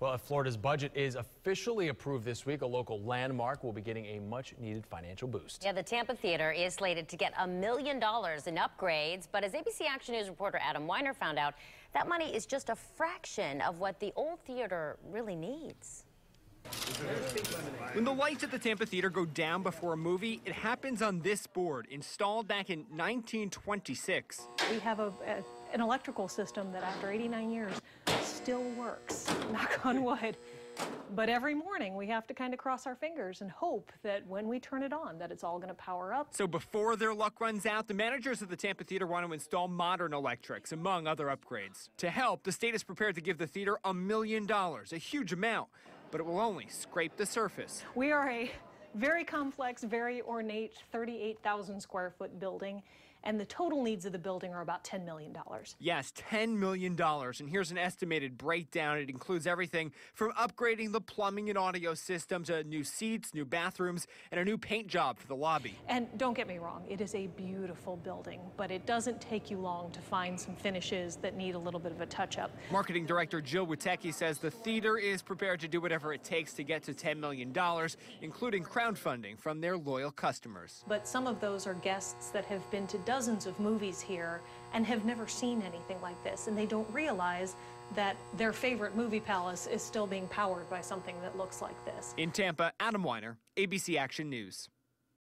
Well, if Florida's budget is officially approved this week, a local landmark will be getting a much-needed financial boost. Yeah, the Tampa Theatre is slated to get $1 million in upgrades, but as ABC Action News reporter Adam Winer found out, that money is just a fraction of what the old theatre really needs. When the lights at the Tampa Theatre go down before a movie, it happens on this board, installed back in 1926. We have an electrical system that after 89 years still works, knock on wood. But every morning we have to kind of cross our fingers and hope that when we turn it on that it's all going to power up. So before their luck runs out, the managers of the Tampa Theatre want to install modern electrics, among other upgrades. To help, the state is prepared to give the theatre $1 million, a huge amount, but it will only scrape the surface. We are a very complex, very ornate 38,000 square foot building, and the total needs of the building are about $10 million. Yes, $10 million. And here's an estimated breakdown. It includes everything from upgrading the plumbing and audio systems to new seats, new bathrooms, and a new paint job for the lobby. And don't get me wrong, it is a beautiful building, but it doesn't take you long to find some finishes that need a little bit of a touch-up. Marketing director Jill Witecki says the theater is prepared to do whatever it takes to get to $10 million, including crowdfunding from their loyal customers. But some of those are guests that have been to dozens of movies here and have never seen anything like this, and they don't realize that their favorite movie palace is still being powered by something that looks like this. In Tampa, Adam Winer, ABC Action News.